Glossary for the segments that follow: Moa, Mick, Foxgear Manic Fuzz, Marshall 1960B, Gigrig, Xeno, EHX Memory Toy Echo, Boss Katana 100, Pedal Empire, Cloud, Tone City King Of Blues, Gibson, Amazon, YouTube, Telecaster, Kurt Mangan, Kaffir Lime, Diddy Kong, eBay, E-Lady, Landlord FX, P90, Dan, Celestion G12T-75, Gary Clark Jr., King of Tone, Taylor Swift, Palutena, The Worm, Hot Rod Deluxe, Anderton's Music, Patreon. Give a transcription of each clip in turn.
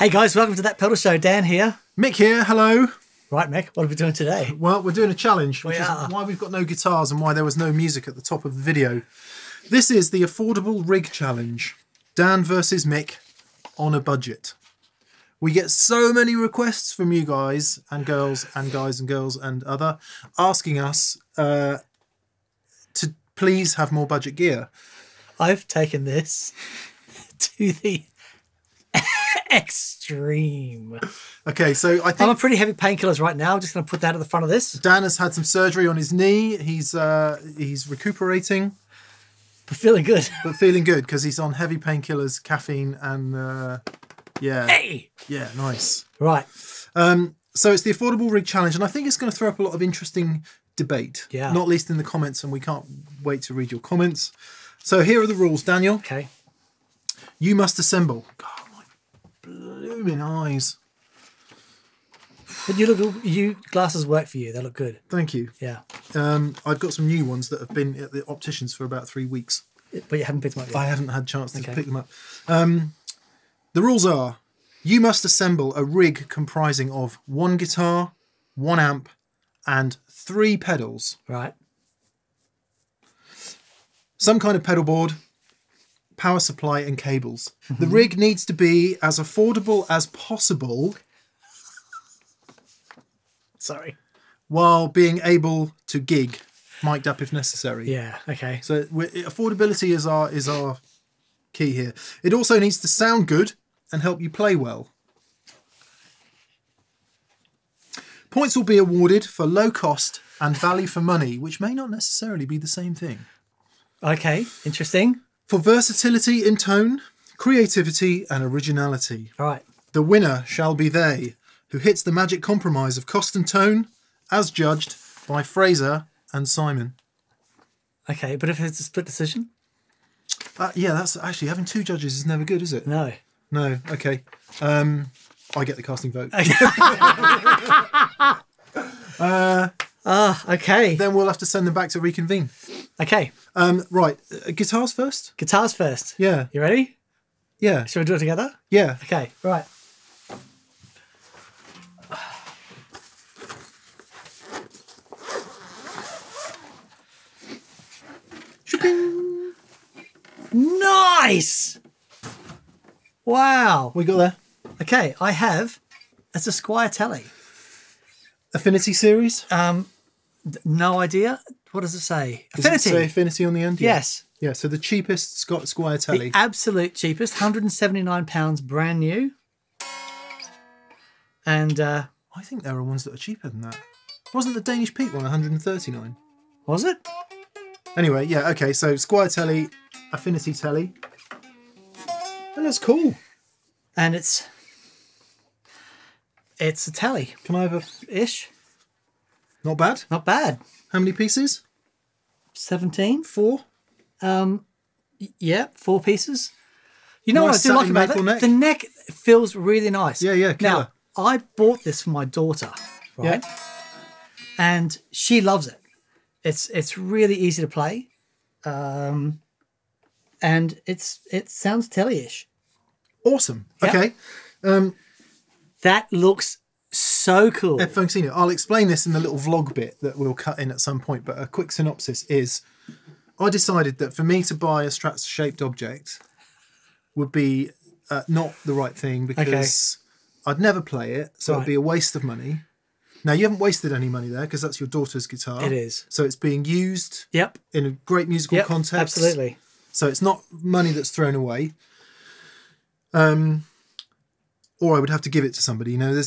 Hey guys, welcome to That Pedal Show. Dan here. Mick here, hello. Right, Mick, what are we doing today? Well, we're doing a challenge, which is why we've got no guitars and why there was no music at the top of the video. This is the Affordable Rig Challenge. Dan versus Mick on a budget. We get so many requests from you guys and girls and guys and girls and other asking us to please have more budget gear. I've taken this to the extreme. Okay, so I think I'm on pretty heavy painkillers right now. I'm just going to put that at the front of this. Dan has had some surgery on his knee. He's recuperating, but feeling good. But feeling good because he's on heavy painkillers, caffeine, and yeah, hey, yeah, nice. Right. So it's the Affordable Rig Challenge, and I think it's going to throw up a lot of interesting debate. Yeah. Not least in the comments, and we can't wait to read your comments. So here are the rules, Daniel. Okay. You must assemble. God, my blooming eyes. But you glasses work for you. They look good. Thank you. Yeah. I've got some new ones that have been at the opticians for about 3 weeks. But you haven't picked them up yet. I haven't had a chance to pick them up. The rules are, you must assemble a rig comprising of one guitar, one amp, and three pedals. Right. Some kind of pedal board, power supply and cables. Mm-hmm. The rig needs to be as affordable as possible. Sorry. While being able to gig, mic'd up if necessary. Yeah, okay. So affordability is our key here. It also needs to sound good and help you play well. Points will be awarded for low cost and value for money, which may not necessarily be the same thing. Okay, interesting. For versatility in tone, creativity and originality. All right. The winner shall be they who hits the magic compromise of cost and tone as judged by Fraser and Simon. Okay, but if it's a split decision? Yeah, that's actually, having two judges is never good, is it? No. No, okay. I get the casting vote. Okay. Then we'll have to send them back to reconvene. Okay. Right. Guitars first? Guitars first. Yeah. You ready? Yeah. Shall we do it together? Yeah. Okay. Right. Nice! Wow. We got there. Okay. I have, it's a Squier Tele. Affinity series? No idea. What does it say? Affinity. Does it say Affinity on the end? Yeah. Yes. Yeah, so the cheapest Squier Tele. The absolute cheapest, £179, brand new. And I think there are ones that are cheaper than that. Wasn't the Danish Peak one £139? Was it? Anyway, yeah, okay, so Squier Tele, Affinity Tele. And that's cool. And it's a Tele. Can I have a ish? Not bad. Not bad. How many pieces? 17. Four. Yeah, four pieces. You know what I do like about it? Neck. The neck feels really nice. Yeah, yeah. Killer. Now I bought this for my daughter, right? Yeah. And she loves it. It's really easy to play, and it sounds Tele-ish. Awesome. Yep. Okay. That looks so cool. Epiphone Casino. I'll explain this in the little vlog bit that we'll cut in at some point, but a quick synopsis is I decided that for me to buy a Strat-shaped object would be not the right thing because I'd never play it, so it'd be a waste of money. Now, you haven't wasted any money there because that's your daughter's guitar. It is. So it's being used in a great musical context. Absolutely. So it's not money that's thrown away. Or I would have to give it to somebody. You know,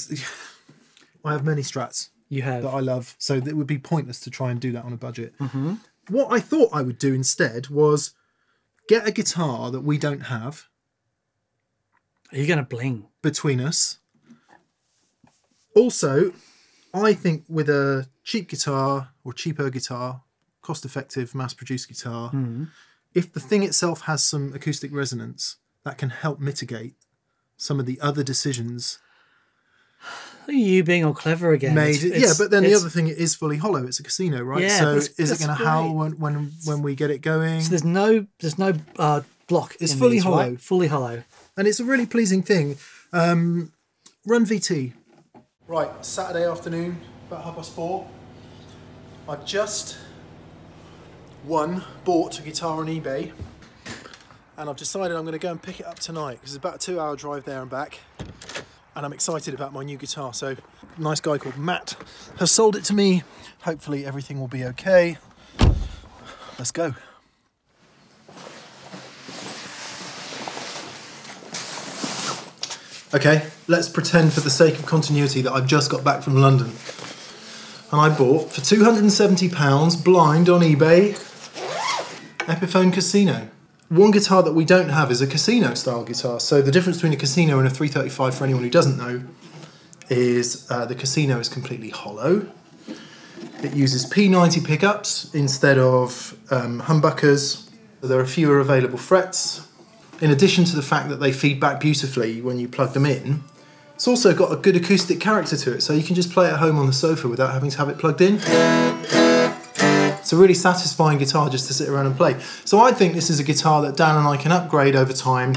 I have many Strats that I love, so it would be pointless to try and do that on a budget. Mm-hmm. What I thought I would do instead was get a guitar that we don't have. Are you going to bling? Between us. Also, I think with a cheap guitar or cheaper guitar, cost-effective, mass-produced guitar, if the thing itself has some acoustic resonance, that can help mitigate some of the other decisions. You being all clever again. Yeah, but then the other thing, it is fully hollow. It's a casino, right? Yeah, so is it going to howl when we get it going? So there's no block. It's fully hollow, right? Fully hollow. And it's a really pleasing thing. Run VT. Right, Saturday afternoon, about 4:30. I just bought a guitar on eBay, and I've decided I'm going to go and pick it up tonight because it's about a 2-hour drive there and back, and I'm excited about my new guitar. So a nice guy called Matt has sold it to me. Hopefully everything will be okay. Let's go. Okay, let's pretend for the sake of continuity that I've just got back from London. And I bought, for £270, blind on eBay, Epiphone Casino. One guitar that we don't have is a casino style guitar. So the difference between a casino and a 335, for anyone who doesn't know, is the casino is completely hollow. It uses P90 pickups instead of humbuckers. There are fewer available frets. In addition to the fact that they feed back beautifully when you plug them in, it's also got a good acoustic character to it, so you can just play it at home on the sofa without having to have it plugged in. It's a really satisfying guitar just to sit around and play. So I think this is a guitar that Dan and I can upgrade over time.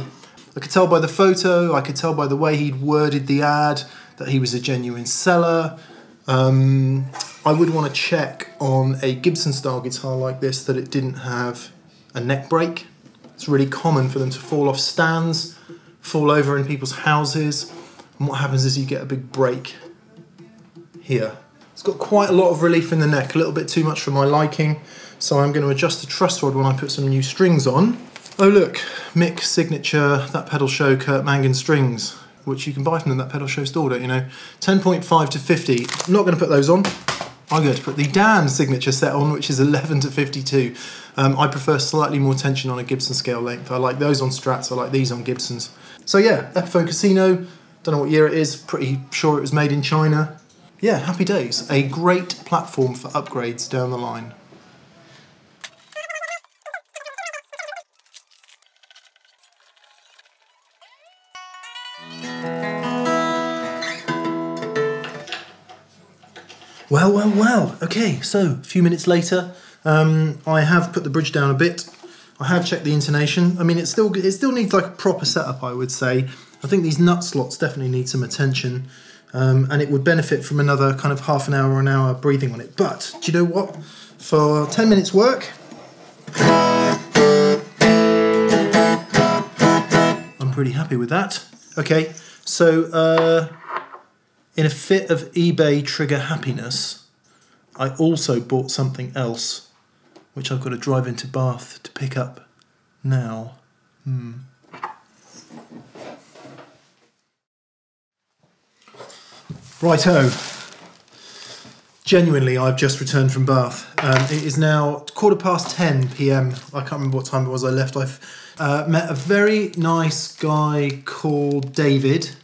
I could tell by the photo, I could tell by the way he'd worded the ad, that he was a genuine seller. I would want to check on a Gibson style guitar like this that it didn't have a neck break. It's really common for them to fall off stands, fall over in people's houses. And what happens is you get a big break here. It's got quite a lot of relief in the neck, a little bit too much for my liking. So I'm going to adjust the truss rod when I put some new strings on. Oh look, Mick signature, That Pedal Show, Kurt Mangan strings, which you can buy from them, That Pedal Show store, don't you know? 10.5 to 50, I'm not going to put those on. I'm going to put the Dan signature set on, which is 11 to 52. I prefer slightly more tension on a Gibson scale length. I like those on Strats, I like these on Gibsons. So yeah, Epiphone Casino. Don't know what year it is, pretty sure it was made in China. Yeah, happy days. A great platform for upgrades down the line. Well, well, well. Okay, so a few minutes later, I have put the bridge down a bit. I have checked the intonation. I mean, it still needs like a proper setup, I would say. I think these nut slots definitely need some attention, and it would benefit from another kind of half an hour or an hour breathing on it. But do you know what? For 10 minutes work, I'm pretty happy with that. Okay, so in a fit of eBay trigger happiness, I also bought something else, which I've got to drive into Bath to pick up now. Righto. Genuinely, I've just returned from Bath. It is now 10:15 PM. I can't remember what time it was I left. I've met a very nice guy called David,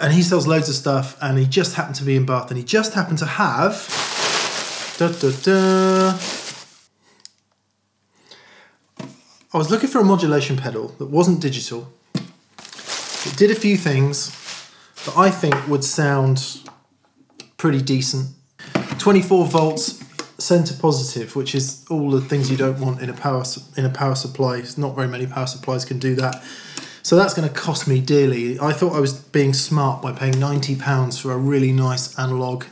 and he sells loads of stuff, and he just happened to be in Bath, and he just happened to have... I was looking for a modulation pedal that wasn't digital. It did a few things that I think would sound pretty decent. 24 volts center positive, which is all the things you don't want in a power supply. Not very many power supplies can do that. So that's going to cost me dearly. I thought I was being smart by paying £90 for a really nice analog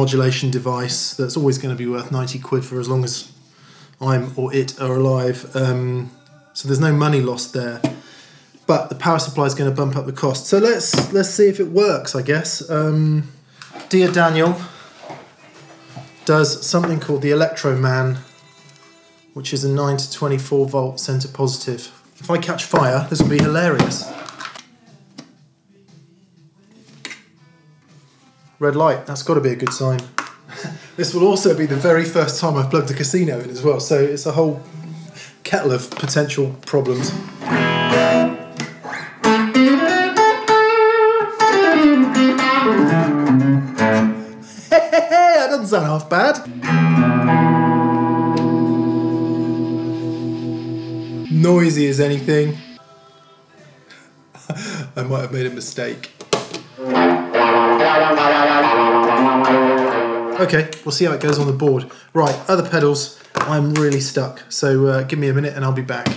modulation device that's always going to be worth 90 quid for as long as I'm or it are alive. So there's no money lost there. But the power supply is going to bump up the cost. So let's see if it works, I guess. Dear Daniel does something called the Electro Man, which is a 9 to 24 volt center positive. If I catch fire, this will be hilarious. Red light, that's got to be a good sign. This will also be the very first time I've plugged a casino in as well, so it's a whole kettle of potential problems. That doesn't sound half bad. Noisy as anything. I might have made a mistake. Okay, we'll see how it goes on the board. Right, other pedals. I'm really stuck, so give me a minute and I'll be back.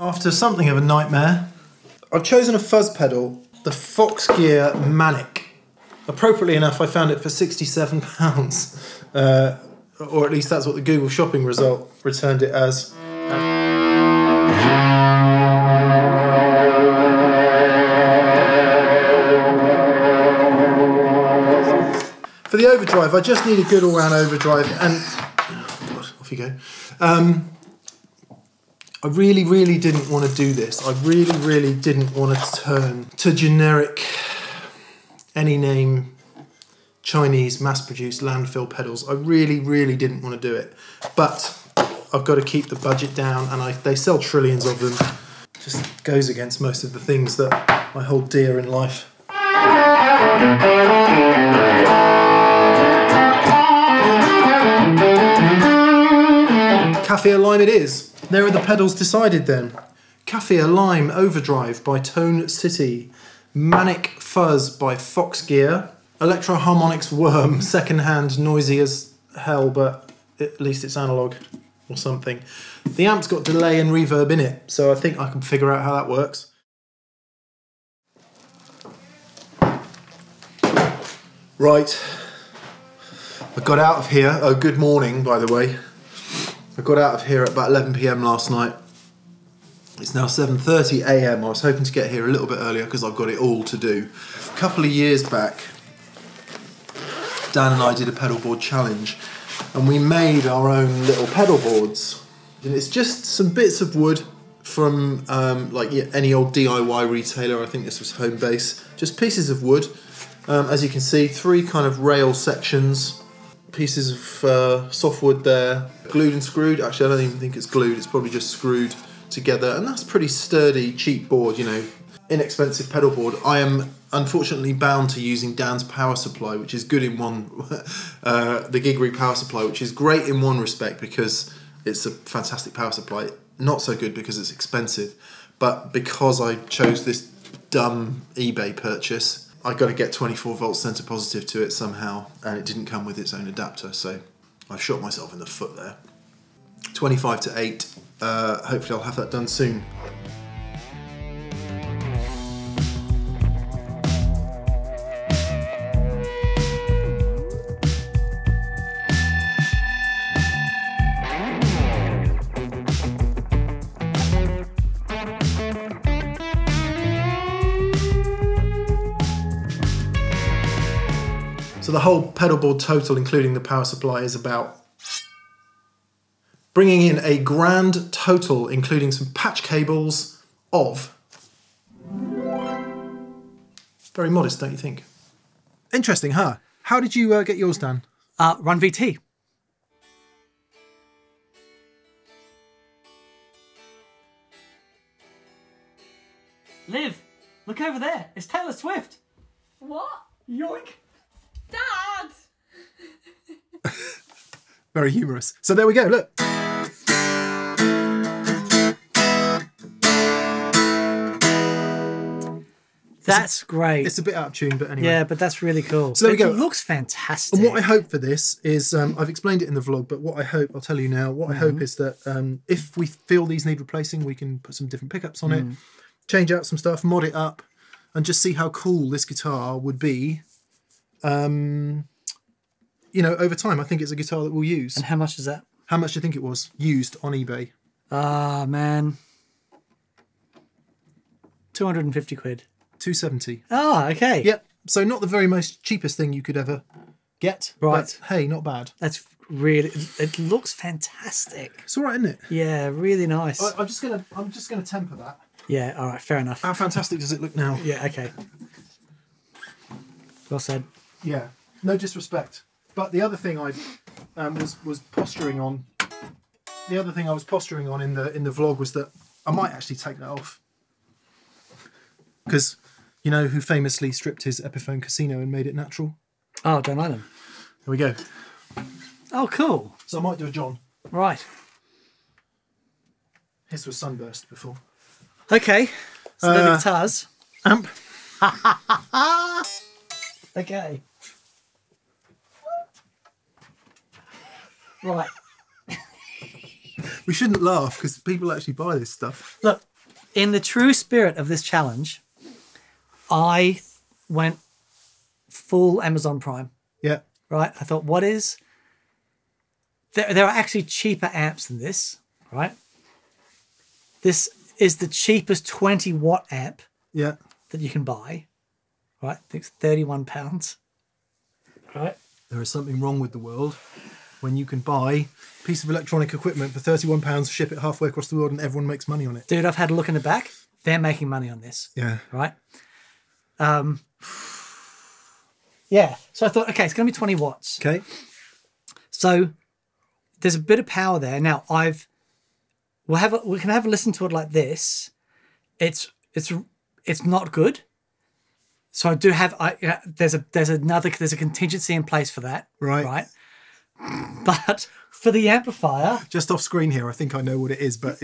After something of a nightmare, I've chosen a fuzz pedal, the Foxgear Manic. Appropriately enough, I found it for £67, or at least that's what the Google shopping result returned it as. For the overdrive, I just need a good all-round overdrive, and oh God, off you go. I really didn't want to do this. I really didn't want to turn to generic, any name, Chinese mass-produced landfill pedals. I really didn't want to do it. But I've got to keep the budget down, and they sell trillions of them. Just goes against most of the things that I hold dear in life. Kaffir Lime it is. There are the pedals decided then. Kaffir Lime Overdrive by Tone City, Manic Fuzz by Foxgear, Electro Harmonix Worm, secondhand, noisy as hell, but at least it's analog or something. The amp's got delay and reverb in it, so I think I can figure out how that works. Right, I got out of here. Oh, good morning, by the way. I got out of here at about 11 PM last night. It's now 7:30 AM. I was hoping to get here a little bit earlier because I've got it all to do. A couple of years back, Dan and I did a pedal board challenge, and we made our own little pedal boards. And it's just some bits of wood from like any old DIY retailer. I think this was Home Base. Just pieces of wood. As you can see, three kind of rail sections. Pieces of softwood there, glued and screwed. Actually, I don't even think it's glued, it's probably just screwed together. And that's pretty sturdy, cheap board, you know, inexpensive pedal board. I am unfortunately bound to using Dan's power supply, which is good in one, the Gigrig power supply, which is great in one respect because it's a fantastic power supply. Not so good because it's expensive, but because I chose this dumb eBay purchase, I got to get 24 volts center positive to it somehow, and it didn't come with its own adapter, so I've shot myself in the foot there. 25 to 8, hopefully I'll have that done soon. The whole pedal board total, including the power supply, is about bringing in a grand total, including some patch cables, of very modest, don't you think? Interesting, huh? How did you get yours, Dan? Run VT. Liv, look over there. It's Taylor Swift. What? Yoink. Dad! Very humorous. So there we go, look. That's great. It's a bit out of tune, but anyway. Yeah, but that's really cool. So there we go. It looks fantastic. And what I hope for this is, I've explained it in the vlog, but what I hope, I'll tell you now, what I hope is that if we feel these need replacing, we can put some different pickups on it, change out some stuff, mod it up, and just see how cool this guitar would be. You know, over time, I think it's a guitar that we'll use. And how much is that? How much do you think it was used on eBay? Ah, man. 250 quid. 270. Ah, okay. Yep. So not the very most cheapest thing you could ever get. Right. But, hey, not bad. That's really, it looks fantastic. It's all right, isn't it? Yeah, really nice. I'm just gonna temper that. Yeah, all right, fair enough. How fantastic does it look now? Yeah, okay. Well said. Yeah, no disrespect. But the other thing I was posturing on, the other thing I was posturing on in the vlog was that I might actually take that off, because you know who famously stripped his Epiphone Casino and made it natural? Oh, Dan Island. There we go. Oh, cool. So I might do a John. Right. His was Sunburst before. Okay. So the guitars. Amp. Okay. Right. We shouldn't laugh because people actually buy this stuff. Look, in the true spirit of this challenge, I went full Amazon Prime. Yeah. Right? I thought, what is... There are actually cheaper amps than this, right? This is the cheapest 20-watt amp yeah. that you can buy, right? I think it's £31, right? There is something wrong with the world when you can buy a piece of electronic equipment for £31, ship it halfway across the world, and everyone makes money on it. Dude, I've had a look in the back. They're making money on this, yeah, right? Yeah, so I thought, okay, it's going to be 20 watts. Okay. So... there's a bit of power there. Now we can have a listen to it like this. It's not good. So I do have there's a contingency in place for that. Right. Right. But for the amplifier, just off screen here, I think I know what it is, but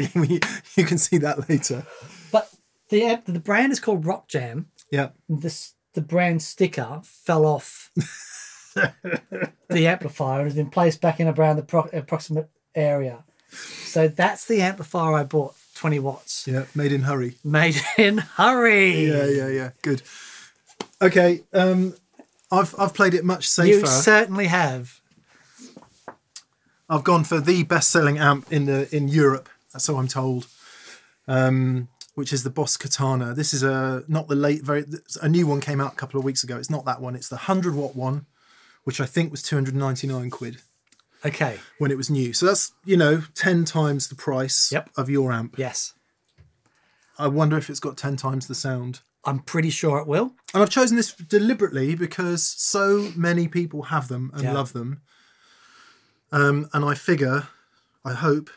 you can see that later. But the brand is called RockJam. Yeah. The brand sticker fell off. The amplifier has been placed back in around the approximate area. So that's the amplifier I bought, 20 watts. Yeah, made in hurry. Made in hurry. Yeah, yeah, yeah. Good. Okay, I've played it much safer. You certainly have. I've gone for the best-selling amp in Europe, so I'm told, which is the Boss Katana. This is a new one came out a couple of weeks ago. It's not that one. It's the 100-watt one, which I think was 299 quid. Okay. When it was new. So that's, 10 times the price yep. of your amp. Yes. I wonder if it's got 10 times the sound. I'm pretty sure it will. And I've chosen this deliberately because so many people have them and yeah. love them. And I hope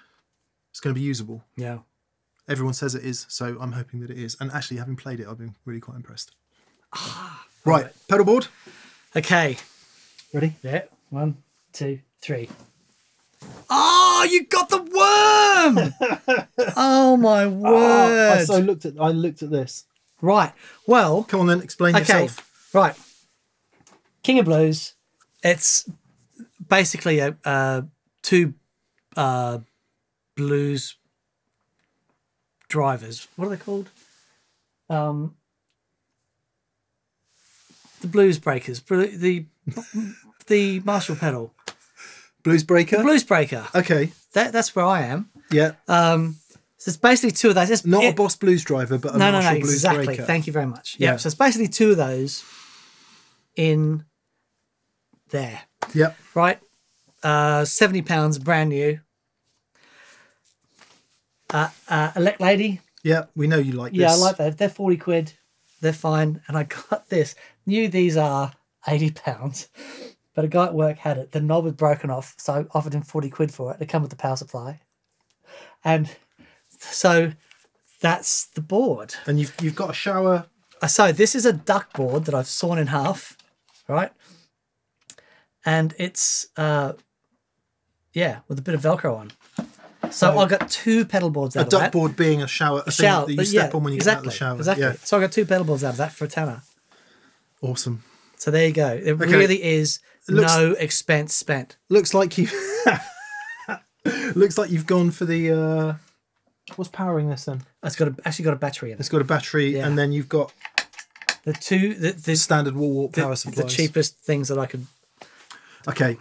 it's going to be usable. Yeah. Everyone says it is, so I'm hoping that it is. And actually, having played it, I've been really quite impressed. Ah, right. Pedal board. Okay. Ready? Yeah. 1, 2, 3. Oh, you got the worm! Oh my word! Oh, I looked at this. Right. Well, come on then, explain yourself. Right. King of Blues. It's basically two blues drivers. What are they called? The blues breakers. The Marshall pedal. Blues breaker? The blues breaker. Okay. That's where I am. Yeah. So it's basically two of those. It's not a Boss blues driver, but a Marshall blues exactly. breaker. Thank you very much. Yeah. Yep. So it's basically two of those in there. Yep. Right? £70, brand new. Elect Lady. Yeah, we know you like this. Yeah, I like that. They're 40 quid. They're fine. And I got this. Knew these are £80, but a guy at work had it. The knob was broken off, so I offered him 40 quid for it. It came with the power supply, and so that's the board. And you've got a shower. So this is a duck board that I've sawn in half, right? And it's yeah, with a bit of Velcro on. So I got two pedal boards out of that. A duck board being a shower, a shower thing that you step on when you get out of the shower. Exactly. Yeah. So I got two pedal boards out of that for a tenner. Awesome. So there you go. It okay. really is no expense spent. Looks like you looks like you've gone for the what's powering this then? It's got actually got a battery in it. It's got a battery, yeah. And then you've got the standard wall wart power supplies. The cheapest things that I could. Okay,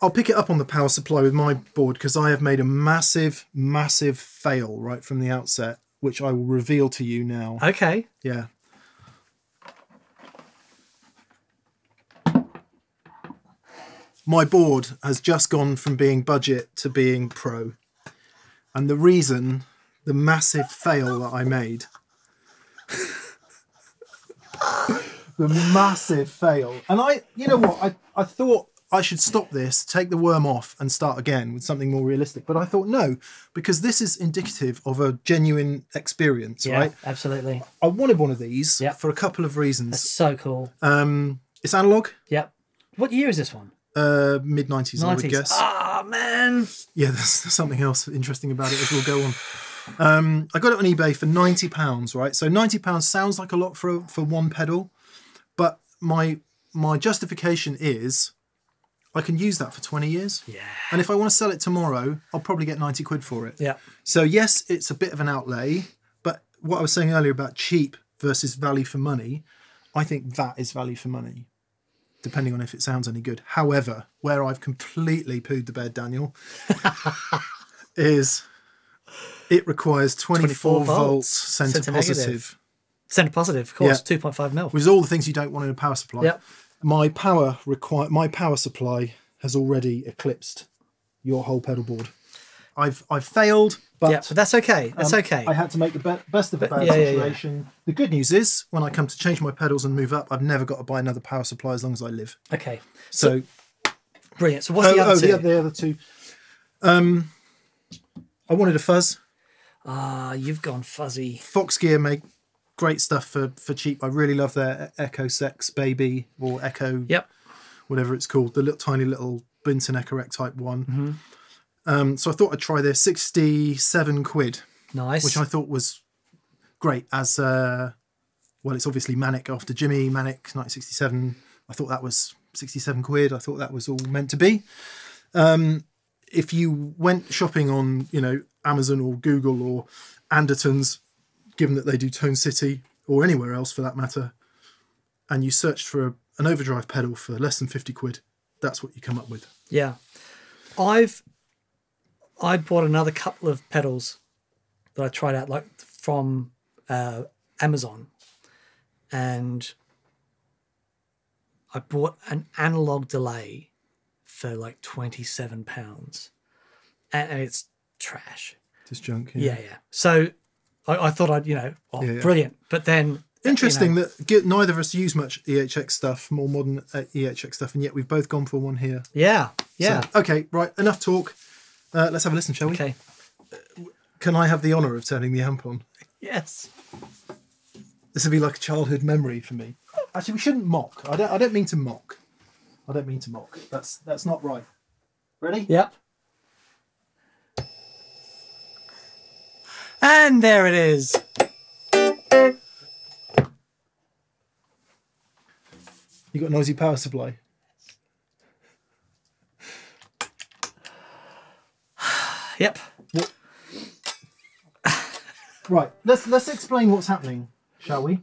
I'll pick it up on the power supply with my board because I have made a massive, massive fail right from the outset, which I will reveal to you now. Okay. Yeah. My board has just gone from being budget to being pro. And the reason, the massive fail that I made, the massive fail. And I thought I should stop this, take the worm off and start again with something more realistic. But I thought no, because this is indicative of a genuine experience, yeah, right? Absolutely. I wanted one of these yep. for a couple of reasons. That's so cool. It's analog. Yep. What year is this one? Mid-90s, I would guess. Ah, oh, man. Yeah, there's something else interesting about it as we'll go on. I got it on eBay for £90, right? So £90 sounds like a lot for one pedal, but my justification is I can use that for 20 years. Yeah. And if I want to sell it tomorrow, I'll probably get 90 quid for it. Yeah. So yes, it's a bit of an outlay, but what I was saying earlier about cheap versus value for money, I think that is value for money, depending on if it sounds any good. However, where I've completely pooed the bed, Daniel, is it requires 24 volts centre positive. Centre positive, of course, yeah. 2.5 mil. Which is all the things you don't want in a power supply. Yep. My power supply has already eclipsed your whole pedal board. I've failed, but yeah, but that's okay. That's okay. I had to make the best of a bad situation. Yeah, yeah. The good news is, when I come to change my pedals and move up, I've never got to buy another power supply as long as I live. Okay. So brilliant. So what's the other two? The other two. I wanted a fuzz. Ah, you've gone fuzzy. Foxgear make great stuff for cheap. I really love their Echo Sex Baby or Echo, whatever it's called, the little tiny little Benton Echo Rec Type 1. Mm-hmm. So I thought I'd try this, 67 quid. Nice. Which I thought was great as, well, it's obviously Manic after Jimmy, Manic 1967. I thought that was 67 quid. I thought that was all meant to be. If you went shopping on, you know, Amazon or Google or Anderton's, given that they do Tone City or anywhere else for that matter, and you searched for an overdrive pedal for less than 50 quid, that's what you come up with. Yeah. I bought another couple of pedals that I tried out, like from Amazon, and I bought an analog delay for like £27, and it's trash. Just junk. Yeah, yeah. So I thought I'd, you know, brilliant. But then... Interesting that neither of us use much EHX stuff, more modern EHX stuff, and yet we've both gone for one here. Yeah, yeah. So, okay, right, enough talk. Let's have a listen, shall we? Okay. Can I have the honour of turning the amp on? Yes. This would be like a childhood memory for me. Actually, we shouldn't mock. I don't mean to mock. I don't mean to mock. That's not right. Ready? Yep. And there it is. You got a noisy power supply. Yep. What? Right. Let's explain what's happening, shall we?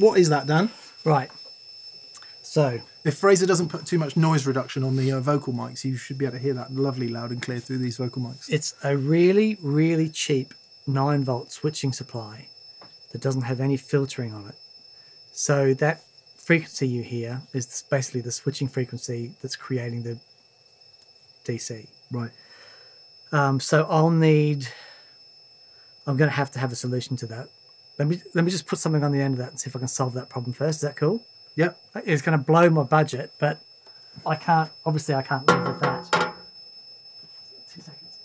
What is that, Dan? Right. So, if Fraser doesn't put too much noise reduction on the vocal mics, you should be able to hear that lovely loud and clear through these vocal mics. It's a really, really cheap 9-volt switching supply that doesn't have any filtering on it. So that frequency you hear is basically the switching frequency that's creating the DC. Right. So I'll need... I'm going to have a solution to that. Let me just put something on the end of that and see if I can solve that problem first. Is that cool? Yep. It's going to blow my budget, but I can't, obviously I can't live with that. 2 seconds.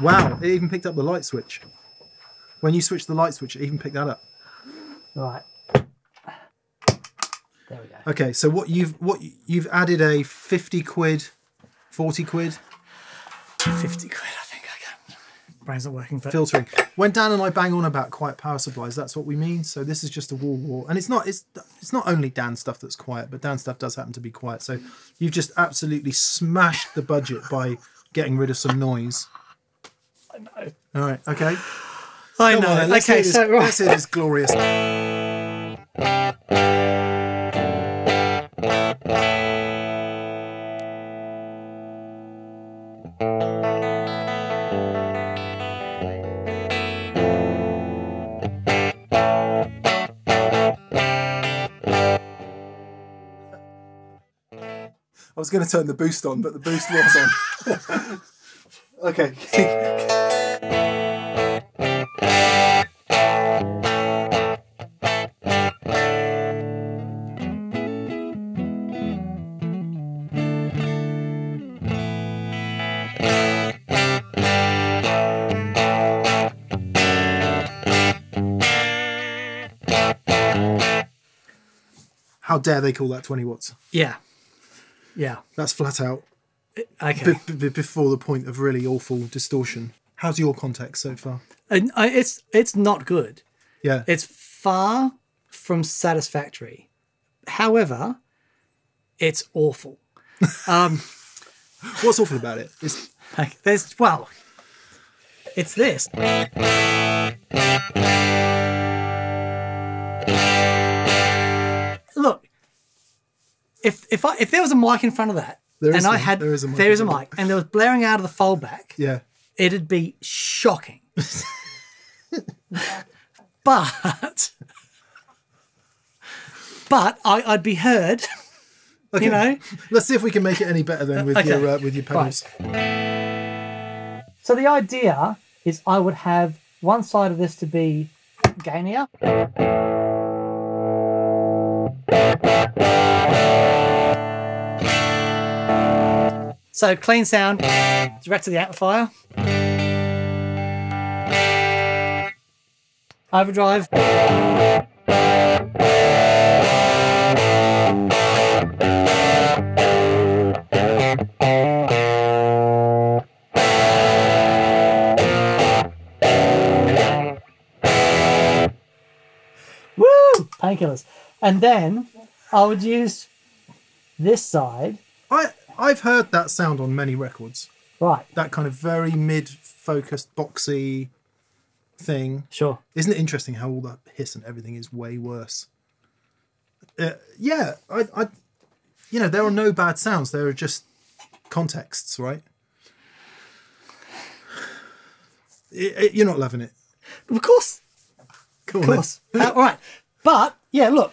Wow, it even picked up the light switch. When you switch the light switch, it even picked that up. Right. There we go. Okay, so what you've added a 50 quid, 40 quid? 50 quid, I think. I can't. Brain's not working. But... filtering. When Dan and I bang on about quiet power supplies, that's what we mean. So this is just a wall war. And it's not only Dan's stuff that's quiet, but Dan's stuff does happen to be quiet. So you've just absolutely smashed the budget by getting rid of some noise. I know. All right, okay. I know. Come on, let's okay, so... right. Let's hear this glorious... I was going to turn the boost on, but the boost was on. Okay. How dare they call that 20 watts? Yeah. Yeah. That's flat out okay. Before the point of really awful distortion. How's your contact so far? And it's not good. Yeah. It's far from satisfactory. However, it's awful. What's awful about it? It's like, there's, well, it's this. Look, if there was a mic in front of that, there is a mic, and there was blaring out of the foldback, yeah, it'd be shocking. but I'd be heard. Okay. You know, let's see if we can make it any better then with okay. Your pedals. Right. So the idea is I would have one side of this to be gainier, so clean sound direct to the amplifier, overdrive. Painkillers. And then I would use this side. I've heard that sound on many records. Right. That kind of very mid-focused, boxy thing. Sure. Isn't it interesting how all that hiss and everything is way worse? Yeah. You know, there are no bad sounds. There are just contexts, right? You're not loving it. Of course. Cool. Of course. All right. But, yeah, look.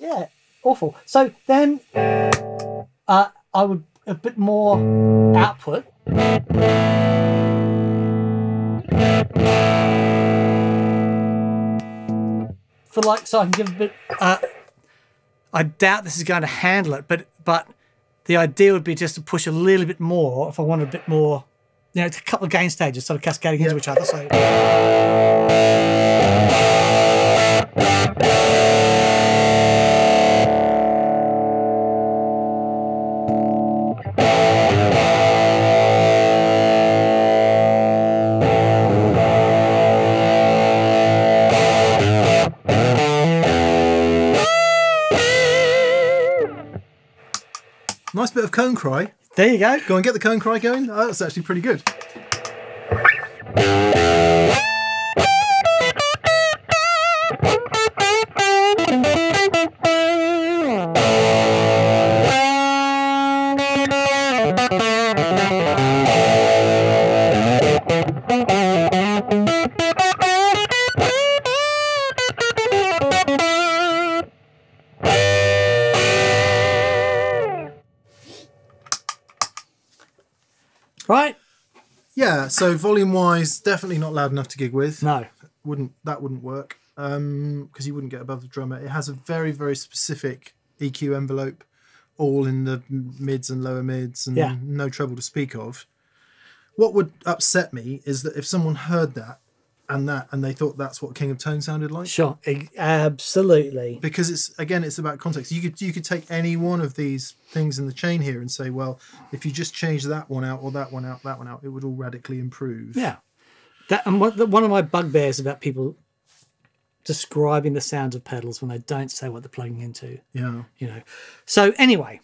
Yeah, awful. So then I would a bit more output. For like, so I can give a bit, I doubt this is going to handle it, but the idea would be just to push a little bit more if I want a bit more. You know, it's a couple of gain stages sort of cascading into each other. So, nice bit of cone cry. There you go. Go and get the cone cry going. Oh, that's actually pretty good. So volume-wise, definitely not loud enough to gig with. No, that wouldn't work because you wouldn't get above the drummer. It has a very, very specific EQ envelope, all in the mids and lower mids, and yeah, no treble to speak of. What would upset me is that if someone heard that, and they thought that's what King of Tone sounded like. Sure, absolutely. Because it's again, it's about context. You could take any one of these things in the chain here and say, well, if you just change that one out or that one out, it would all radically improve. Yeah, that and one of my bugbears about people describing the sounds of pedals when they don't say what they're plugging into. Yeah, you know. So anyway,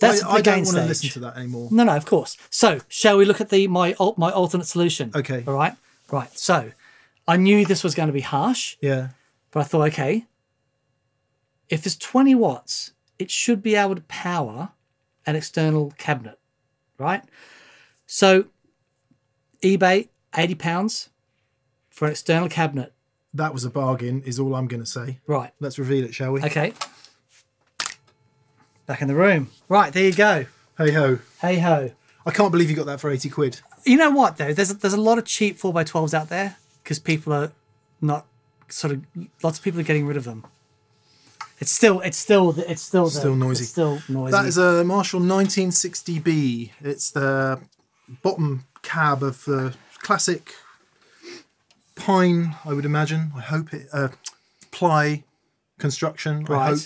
that's I don't want to listen to that anymore. No, no, of course. So shall we look at my alternate solution? Okay. All right. Right. So I knew this was going to be harsh. Yeah. But I thought, okay, if it's 20 watts, it should be able to power an external cabinet, right? So eBay, £80 for an external cabinet. That was a bargain is all I'm going to say. Right. Let's reveal it, shall we? Okay. Back in the room. Right, there you go. Hey ho. Hey ho. I can't believe you got that for 80 quid. You know what, though? There's a lot of cheap 4x12s out there because people are not sort of... Lots of people are getting rid of them. It's still noisy. It's still noisy. That is a Marshall 1960B. It's the bottom cab of the classic pine, I would imagine. I hope it... ply construction, right. I hope.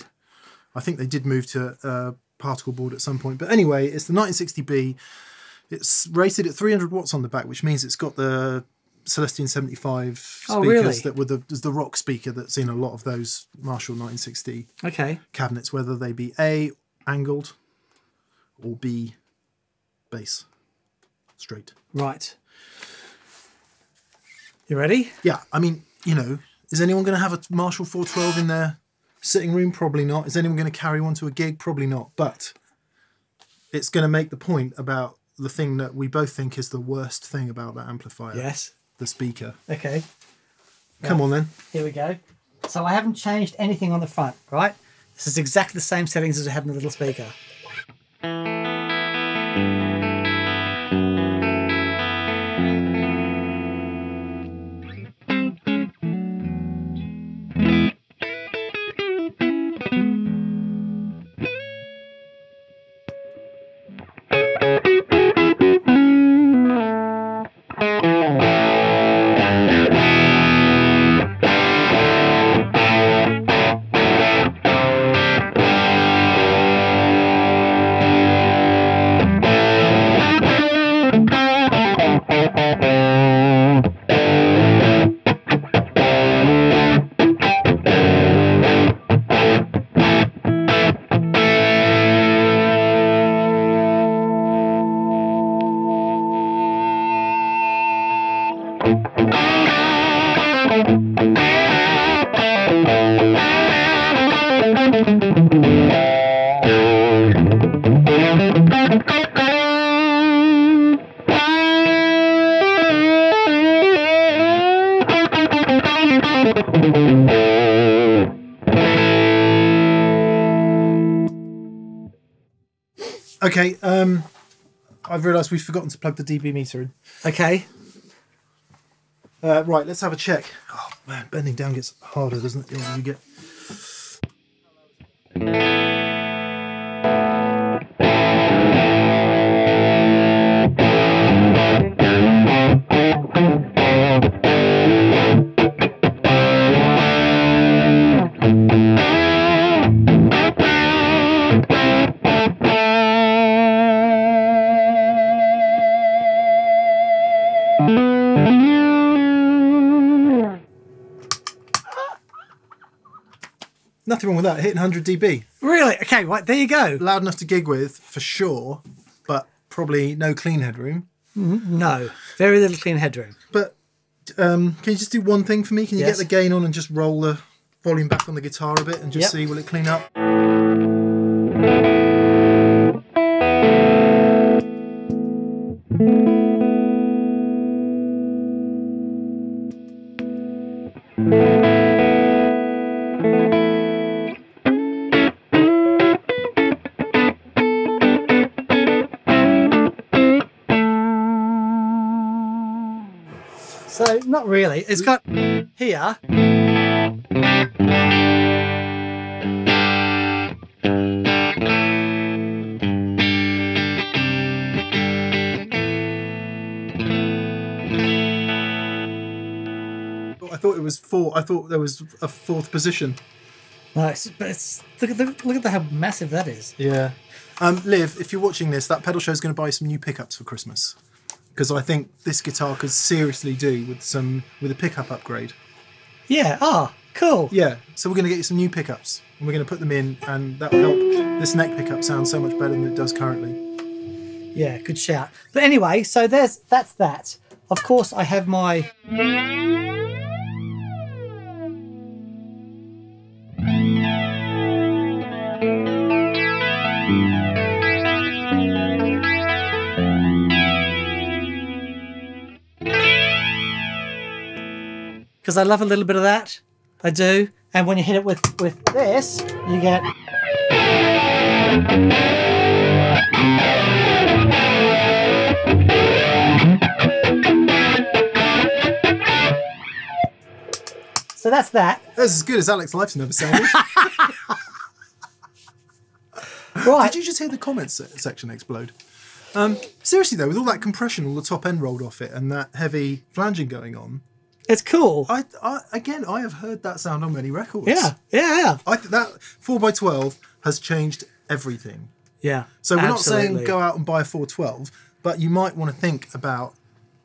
I think they did move to particle board at some point. But anyway, it's the 1960B. It's rated at 300 watts on the back, which means it's got the Celestion 75 speakers that were the rock speaker that's in a lot of those Marshall 1960 cabinets, whether they be A, angled, or B, bass, straight. Right. You ready? Yeah. I mean, you know, is anyone going to have a Marshall 412 in their sitting room? Probably not. Is anyone going to carry one to a gig? Probably not. But it's going to make the point about the thing that we both think is the worst thing about that amplifier. Yes. The speaker. Okay. Come on then. Here we go. So I haven't changed anything on the front, right? This is exactly the same settings as we have in the little speaker. Okay, I've realised we've forgotten to plug the dB meter in. Okay. Right, let's have a check. Oh man, bending down gets harder, doesn't it? The older you get. Nothing wrong with that, hitting 100 dB. Really? Okay, right, there you go. Loud enough to gig with, for sure, but probably no clean headroom. No, very little clean headroom. But can you just do one thing for me? Can you get the gain on and just roll the volume back on the guitar a bit and just see, will it clean up? Not really. It's got here. I thought it was four. I thought there was a fourth position. Nice, but it's, look at how massive that is. Yeah. Liv, if you're watching this, That Pedal Show is going to buy some new pickups for Christmas, because I think this guitar could seriously do with a pickup upgrade. Yeah, cool. Yeah, so we're going to get you some new pickups, and we're going to put them in, and that will help this neck pickup sound so much better than it does currently. Yeah, good shout. But anyway, so that's that. Of course, I have my... because I love a little bit of that, I do. And when you hit it with this, you get... So that's that. That's as good as Alex Life's never sounded. Right. Did you just hear the comments section explode? Seriously though, with all that compression, all the top end rolled off it, and that heavy flanging going on, It's cool. I have heard that sound on many records. Yeah. That 4x12 has changed everything. Yeah. So we're not saying go out and buy a 412, but you might want to think about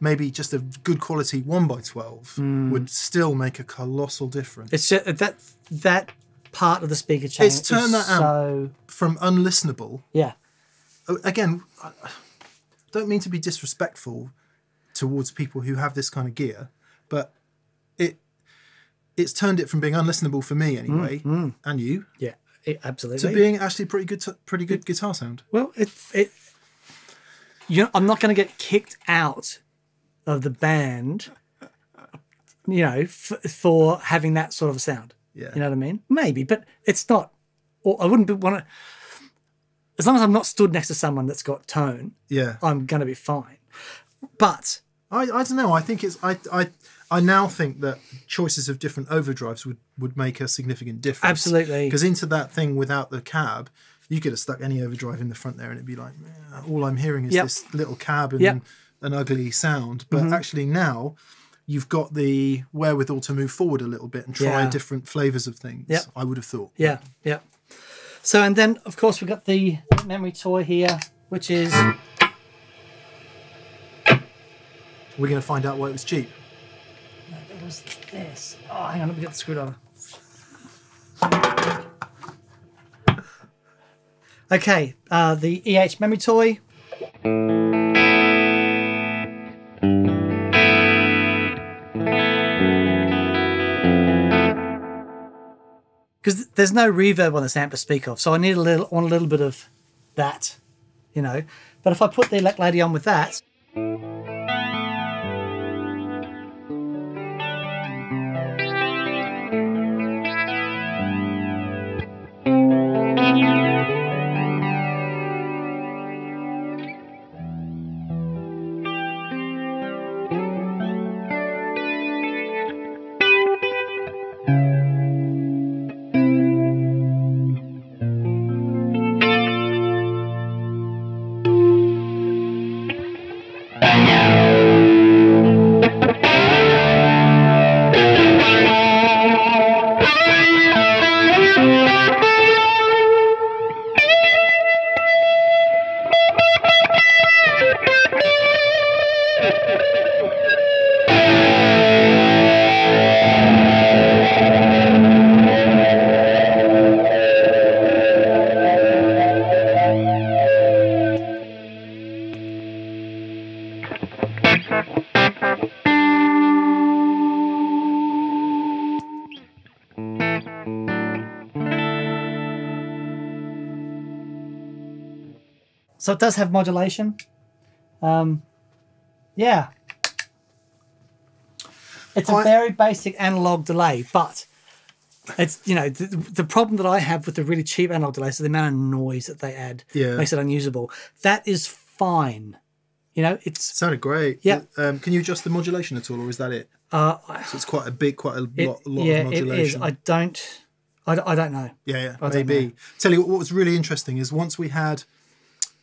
maybe just a good quality 1x12 would still make a colossal difference. It's just, that part of the speaker chain. It's turned that amp from unlistenable. Yeah. Again, I don't mean to be disrespectful towards people who have this kind of gear, but it's turned it from being unlistenable for me anyway, and you, absolutely, to being actually pretty good guitar sound. Well, you know, I'm not going to get kicked out of the band, you know, for having that sort of a sound. Yeah, you know what I mean? Maybe, but it's not. Or I wouldn't want to. As long as I'm not stood next to someone that's got tone, yeah, I'm going to be fine. But I don't know. I think it's I now think that choices of different overdrives would make a significant difference. Absolutely, because into that thing without the cab, you could have stuck any overdrive in the front there, and it'd be like, all I'm hearing is this little cab and an ugly sound. But actually now, you've got the wherewithal to move forward a little bit and try different flavors of things. Yep. I would have thought. Yeah. So and then of course we've got the memory toy here, which is. We're going to find out why it was cheap. No, it was this. Oh, hang on, let me get the screwdriver. Okay, the EH memory toy. Because there's no reverb on this amp to speak of, so I need a little bit of that, you know. But if I put the E-Lady on with that. So it does have modulation. It's a very basic analog delay, but it's, you know, the problem that I have with the really cheap analog delay is the amount of noise that they add makes it unusable. That is fine. You know, it's sounded great. Yeah. Can you adjust the modulation at all, or is that it? So it's quite a big, quite a lot of modulation. It is. I don't know. Yeah, maybe. Tell you what was really interesting is once we had.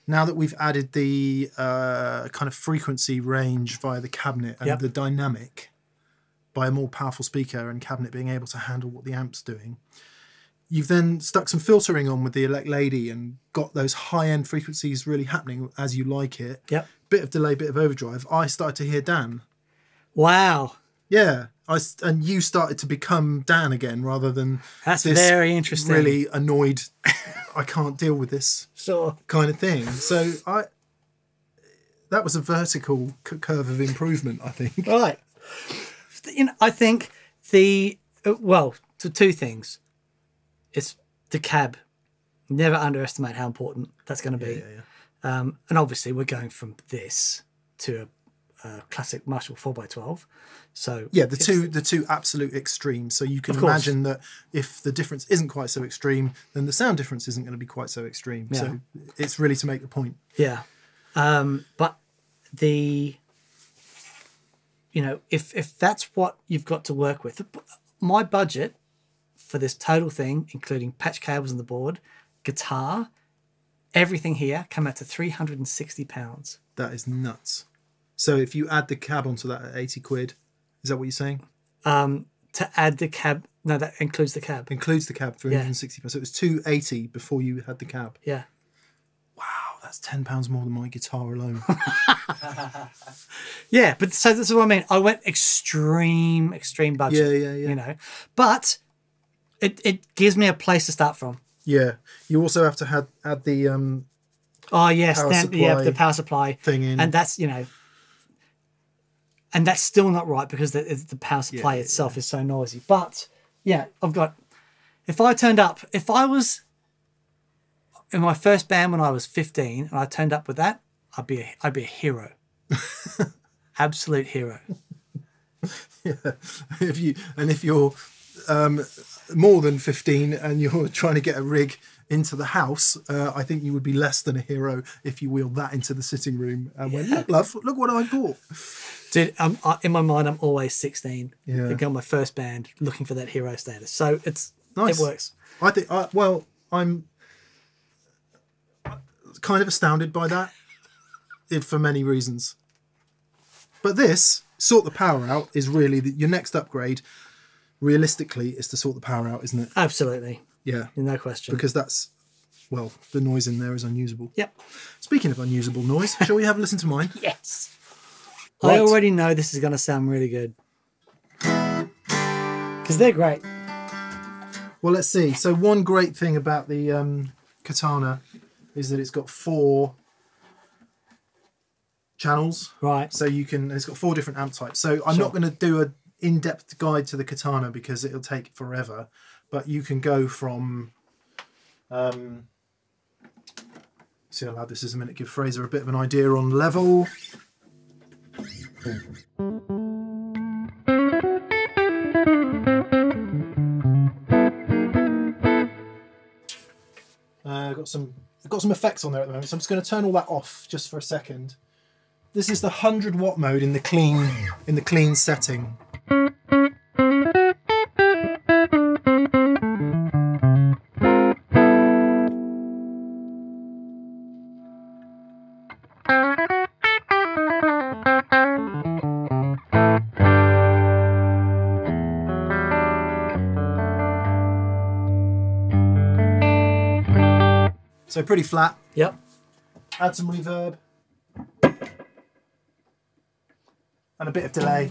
Now that we've added the kind of frequency range via the cabinet and the dynamic by a more powerful speaker and cabinet being able to handle what the amp's doing, you've then stuck some filtering on with the E-Lady and got those high-end frequencies really happening as you like it. Yep. Bit of delay, bit of overdrive. I started to hear Dan. Wow. Yeah. And you started to become Dan again rather than That's very interesting. Really annoyed, I can't deal with this kind of thing. So that was a vertical curve of improvement, I think. Right. You know, I think two things. It's the cab. Never underestimate how important that's going to be. Yeah. And obviously we're going from this to a classic Marshall 4x12, so yeah, the two absolute extremes. So you can imagine that if the difference isn't quite so extreme, then the sound difference isn't going to be quite so extreme. Yeah. So it's really to make the point. Yeah, but if that's what you've got to work with, my budget for this total thing, including patch cables on the board, guitar, everything here, come out to £360. That is nuts. So if you add the cab onto that at 80 quid, Is that what you're saying? To add the cab. No, that includes the cab. Includes the cab, 360 pounds. So it was 280 before you had the cab. Yeah. Wow, that's £10 more than my guitar alone. Yeah, but so this is what I mean. I went extreme, extreme budget. Yeah, yeah, yeah. You know, but it gives me a place to start from. Yeah. You also have to add the oh yes, the power supply thing in, and that's, you know. And that's still not right because the power supply itself is so noisy. But yeah, I've got. If I turned up, if I was in my first band when I was 15 and I turned up with that, I'd be a hero, absolute hero. Yeah, if you're more than 15 and you're trying to get a rig into the house, I think you would be less than a hero if you wheeled that into the sitting room and went, look, love, look what I bought. Dude, in my mind, I'm always 16. Yeah. I got my first band, looking for that hero status. So it's nice. It works. I think. Well, I'm kind of astounded by that, for many reasons. But this sort the power out is really your next upgrade. Realistically, is to sort the power out, isn't it? Absolutely. Yeah, no question. Because that's, well, the noise in there is unusable. Yep. Speaking of unusable noise, shall we have a listen to mine? Yes. Right. I already know this is going to sound really good because they're great. Well, let's see. So one great thing about the Katana is that it's got 4 channels. Right. So you can. It's got 4 different amp types. So I'm not going to do an in-depth guide to the Katana because it'll take forever. But you can go from, see how loud this is a minute, give Fraser a bit of an idea on level. I've got some effects on there at the moment, so I'm just going to turn all that off just for a second. This is the 100-watt mode in the clean setting. So pretty flat. Yep. Add some reverb. And a bit of delay.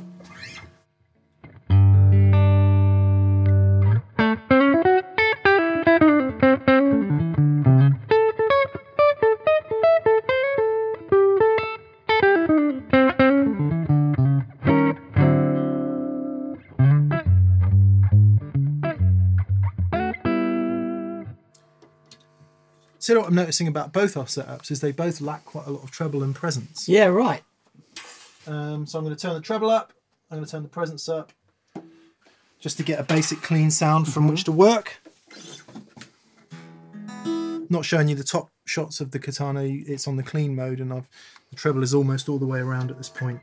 So what I'm noticing about both our setups is they both lack quite a lot of treble and presence. Yeah, right. So I'm going to turn the treble up, I'm going to turn the presence up, just to get a basic clean sound from which to work. I'm not showing you the top shots of the Katana, it's on the clean mode, and the treble is almost all the way around at this point.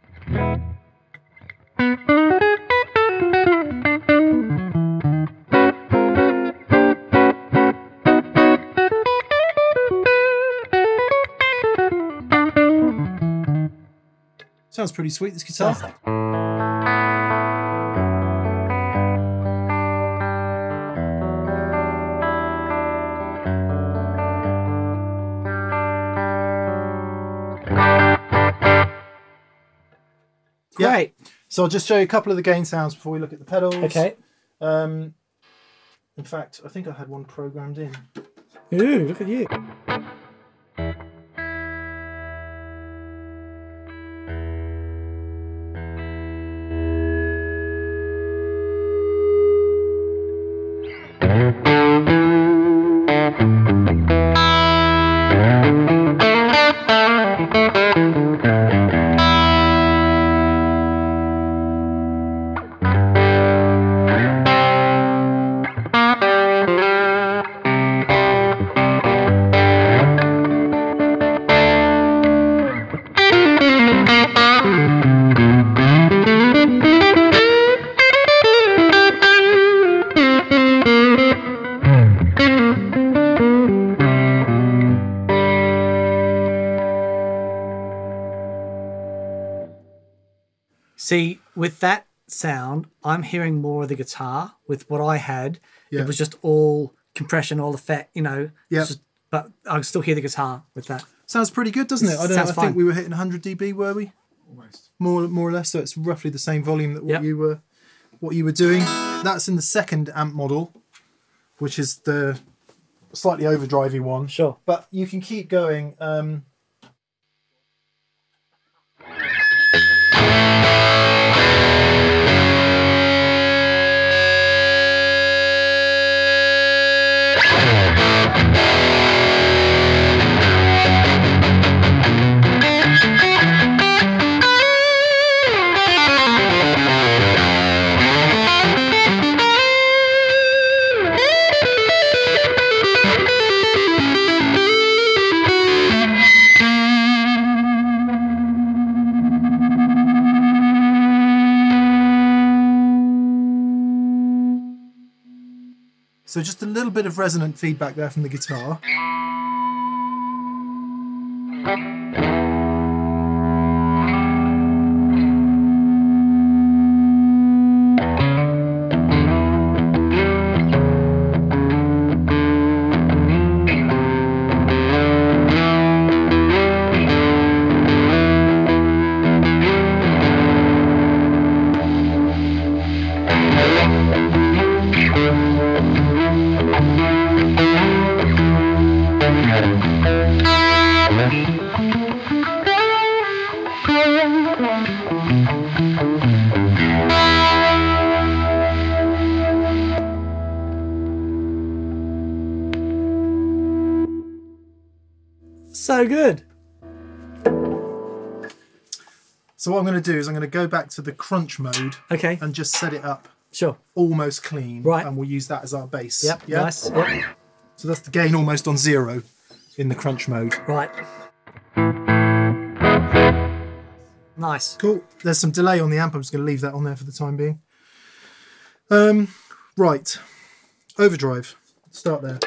Sounds pretty sweet, this guitar. Great. Yeah. So I'll just show you a couple of the gain sounds before we look at the pedals. Okay. In fact, I think I had one programmed in. Ooh, look at you. See, with that sound, I'm hearing more of the guitar with what I had. Yeah. It was just all compression, all effect, you know. Yeah. But I can still hear the guitar with that. Sounds pretty good, doesn't it? I think we were hitting 100 dB, were we? Almost. More or less. So it's roughly the same volume that what you were doing. That's in the second amp model, which is the slightly overdrivey one. Sure. But you can keep going. So just a little bit of resonant feedback there from the guitar. So good. So what I'm going to do is I'm going to go back to the crunch mode. Okay. And just set it up. Sure. Almost clean. Right. And we'll use that as our base. Yep. Yeah? Nice. Yep. So that's the gain almost on zero in the crunch mode. Right. Nice. Cool. There's some delay on the amp. I'm just going to leave that on there for the time being. Right. Overdrive. Start there.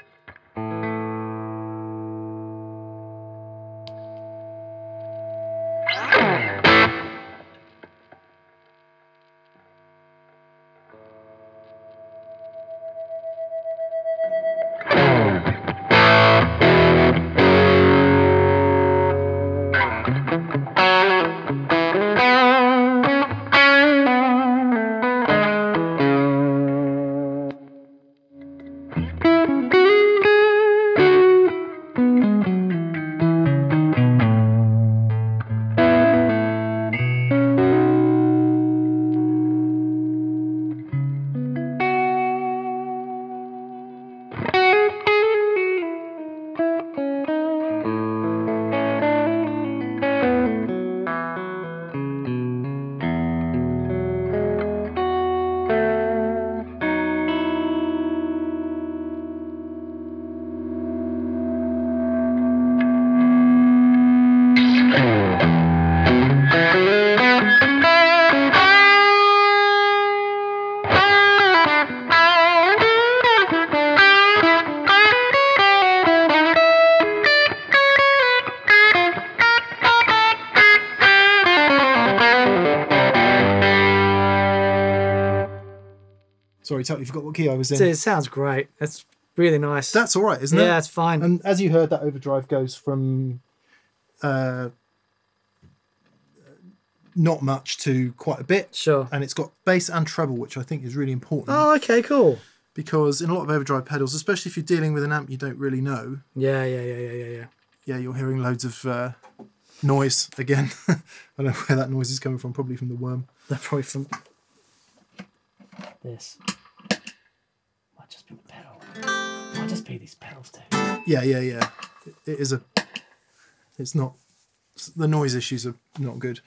Sorry, totally forgot what key I was in. It sounds great. That's really nice. That's all right, isn't it? Yeah, that's fine. And as you heard, that overdrive goes from not much to quite a bit. Sure. And it's got bass and treble, which I think is really important. Oh, okay, cool. Because in a lot of overdrive pedals, especially if you're dealing with an amp you don't really know. Yeah. Yeah, you're hearing loads of noise again. I don't know where that noise is coming from. Probably from the worm. Probably from this. Might just be the pedal. Might just be these pedals too. Yeah. It is a. It's not. The noise issues are not good.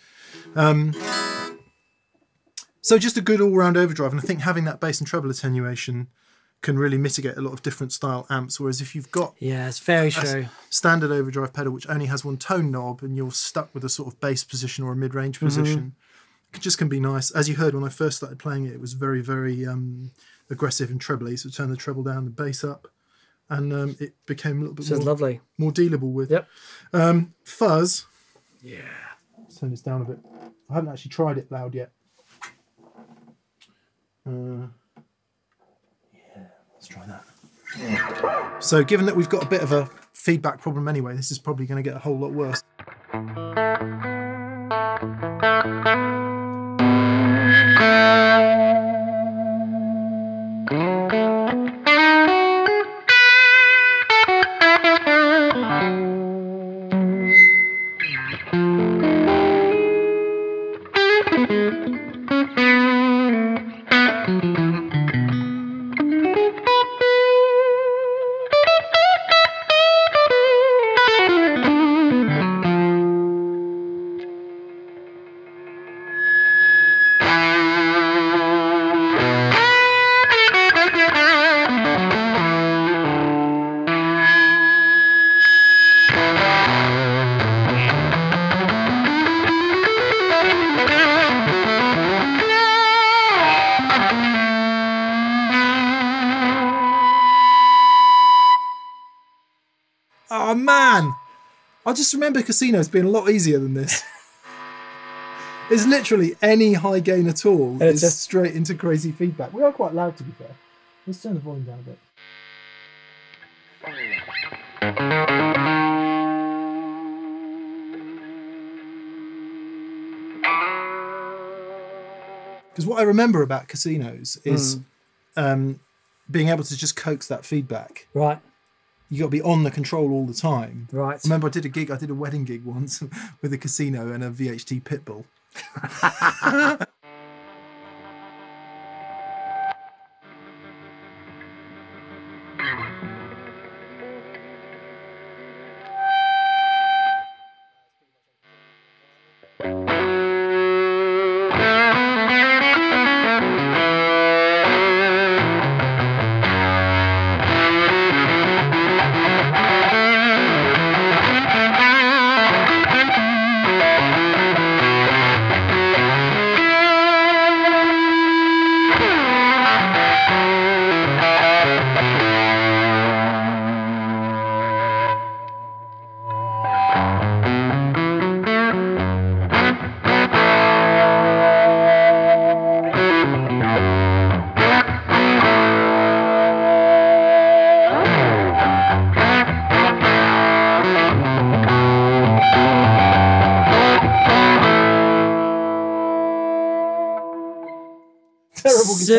So just a good all-round overdrive, and I think having that bass and treble attenuation can really mitigate a lot of different style amps. Whereas if you've got it's very true. Standard overdrive pedal which only has one tone knob, and you're stuck with a sort of bass position or a mid-range position. It just can be nice. As you heard, when I first started playing it, it was very, very aggressive and trebly. So turn the treble down, the bass up, and it became a little bit more dealable with. Yep. Fuzz. Yeah. Let's turn this down a bit. I haven't actually tried it loud yet. Yeah, let's try that. So given that we've got a bit of a feedback problem anyway, this is probably going to get a whole lot worse. I just remember Casino's being a lot easier than this. It's literally any high gain at all, and it's just straight into crazy feedback. We are quite loud, to be fair. Let's turn the volume down a bit. Because what I remember about Casino's is being able to just coax that feedback. Right. You got to be on the control all the time. Right. Remember, I did a gig. I did a wedding gig once with a Casino and a VHT Pitbull.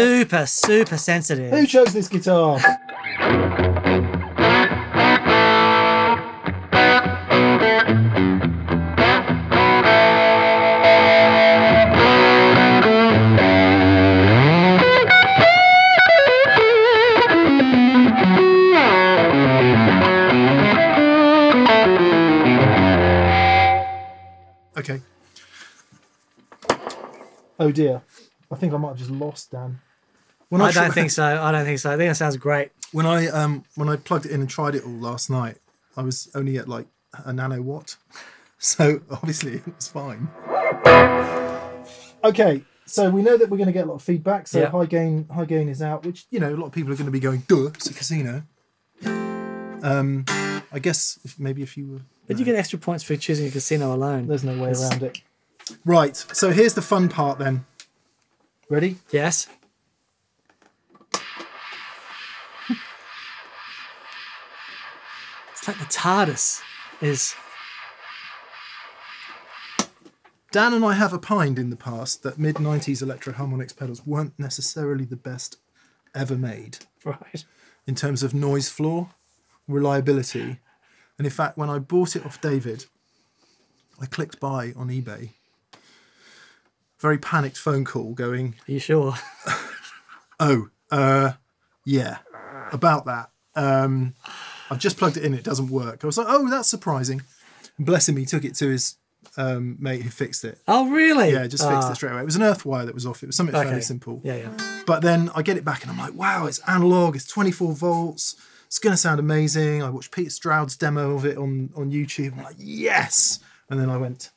Super, super sensitive. Who chose this guitar? Okay. Oh dear. I think I might have just lost Dan. I don't think so. I don't think so. I think that sounds great. When I plugged it in and tried it all last night, I was only at like a nanowatt, so obviously it was fine. Okay, so we know that we're going to get a lot of feedback. So yeah. high gain is out, which you know a lot of people are going to be going, duh, it's a Casino. I guess if, maybe if you were, but you get extra points for choosing a Casino alone. There's no way around it. Right. So here's the fun part then. Ready? Yes. It's like the TARDIS is... Dan and I have opined in the past that mid-90s Electro Harmonix pedals weren't necessarily the best ever made. Right. In terms of noise floor, reliability, and in fact when I bought it off David, I clicked buy on eBay. Very panicked phone call going... Are you sure? Yeah, about that. I've just plugged it in, it doesn't work. I was like, oh, that's surprising. And bless him, he took it to his mate who fixed it. Oh, really? Yeah, just fixed it straight away. It was an earth wire that was off. It was something fairly simple. Yeah, yeah. But then I get it back and I'm like, wow, it's analog, it's 24 volts. It's going to sound amazing. I watched Pete Stroud's demo of it on YouTube. I'm like, yes! And then I went...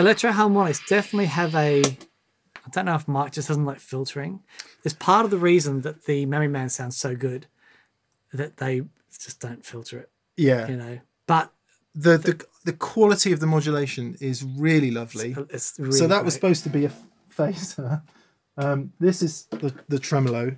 Electro Harmonix definitely have a, I don't know if Mike just doesn't like filtering. It's part of the reason that the Memory Man sounds so good, that they just don't filter it. Yeah. You know, but the quality of the modulation is really lovely. It's really so that great. Was supposed to be a phaser. This is the tremolo.